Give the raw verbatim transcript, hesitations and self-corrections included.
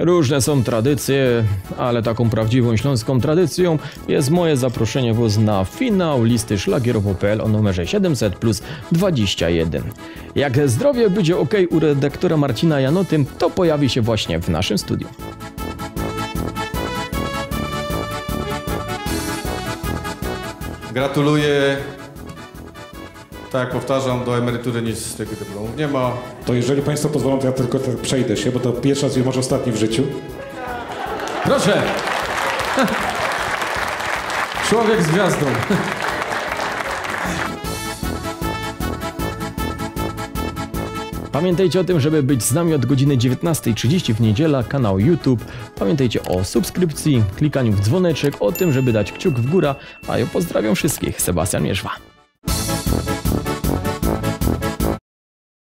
Różne są tradycje, ale taką prawdziwą śląską tradycją jest moje zaproszenie Was na finał listy szlagierowo kropka pe el o numerze siedemset plus dwadzieścia jeden. Jak zdrowie będzie ok u redaktora Marcina Janoty, to pojawi się właśnie w naszym studiu. Gratuluję. Tak, powtarzam, do emerytury nic z tych dyplomów nie ma. To jeżeli Państwo pozwolą, to ja tylko tak przejdę się, bo to pierwszy raz i może ostatni w życiu. Proszę! Człowiek z gwiazdą. Pamiętajcie o tym, żeby być z nami od godziny dziewiętnastej trzydzieści w niedzielę, kanał YouTube. Pamiętajcie o subskrypcji, klikaniu w dzwoneczek, o tym, żeby dać kciuk w górę. A ja pozdrawiam wszystkich. Sebastian Mierzwa.